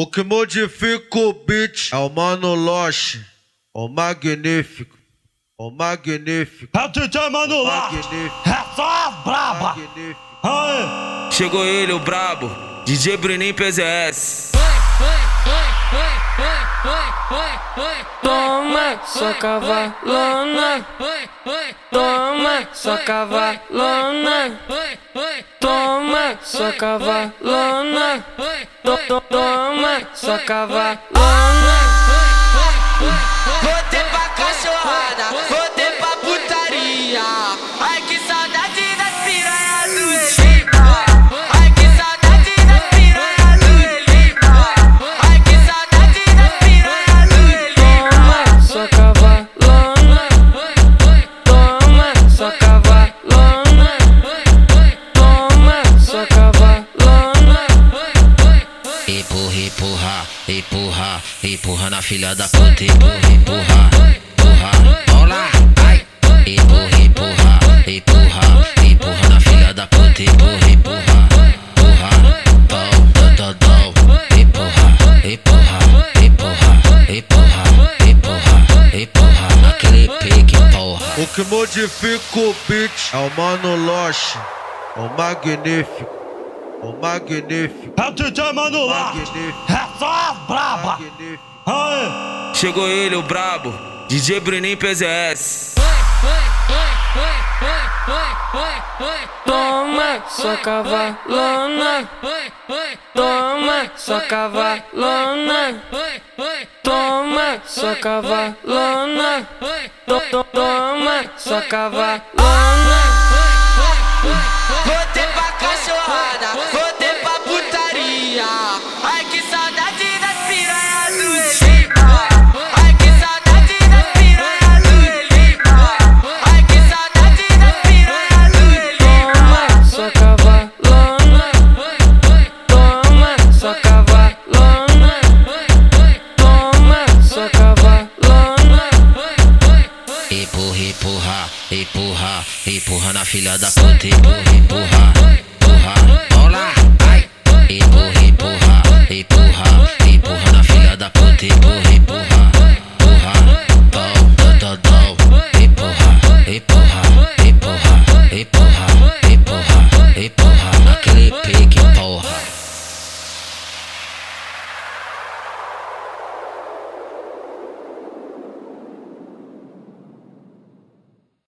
O que modifica o beat é o Mano Loche, o magnífico, o magnífico. É o DJ Mano Lost, é só a braba. Aê. Chegou ele, o brabo, DJ Bruninho PZS. Toma sua cavalona, toma sua cavalona, toma sua cavalona, toma sua cavalona. Vou ter pra cachorrada, vou ter pra putaria. Ai que saudade da piranha do Eli. Empurra, empurra na filha da puta, empurra, empurra, empurra, olá, ai, empurra, empurra, empurra, empurra na filha da puta, empurra, empurra, empurra, dom, dom, dom, empurra, empurra, empurra, empurra, empurra, empurra, naquele pique, porra. O que modifica o beat é o Mano Loche, o magnífico. O magnífico. É o DJ Mano Lost, é só a braba. Aê. Chegou ele, o brabo, DJ Bruninho PZS. Toma sua cavalona, toma sua cavalona, toma sua cavalona, toma sua cavalona. Vou ter pra cachorrada, vou ter pra putaria. Ai que saudade das piranhas do Eli. Ai que saudade das piranhas do Eli. Ai que saudade das piranhas do Eli. Toma sua cavalona, toma sua cavalona, toma sua cavalona. Empurra, empurra, empurra, empurra na filha da puta, empurra, empurra, empurra, olá, ai, empurra, empurra, empurra, empurra na filha da puta, empurra, empurra, empurra, dom, dom, dom, empurra, empurra, empurra, empurra.